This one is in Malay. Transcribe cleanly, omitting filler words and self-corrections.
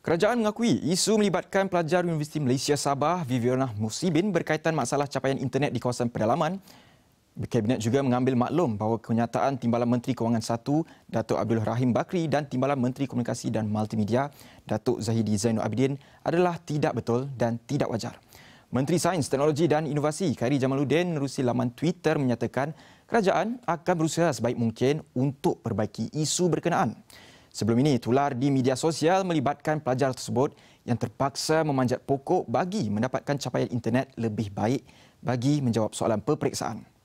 Kerajaan mengakui isu melibatkan pelajar Universiti Malaysia Sabah Veveonah Mosibin berkaitan masalah capaian internet di kawasan pedalaman. Kabinet juga mengambil maklum bahawa kenyataan Timbalan Menteri Kewangan I, Datuk Abdul Rahim Bakri dan Timbalan Menteri Komunikasi dan Multimedia, Datuk Zahidi Zainul Abidin adalah tidak betul dan tidak wajar. Menteri Sains, Teknologi dan Inovasi Khairi Jamaluddin menerusi laman Twitter menyatakan kerajaan akan berusaha sebaik mungkin untuk perbaiki isu berkenaan. Sebelum ini, tular di media sosial melibatkan pelajar tersebut yang terpaksa memanjat pokok bagi mendapatkan capaian internet lebih baik bagi menjawab soalan peperiksaan.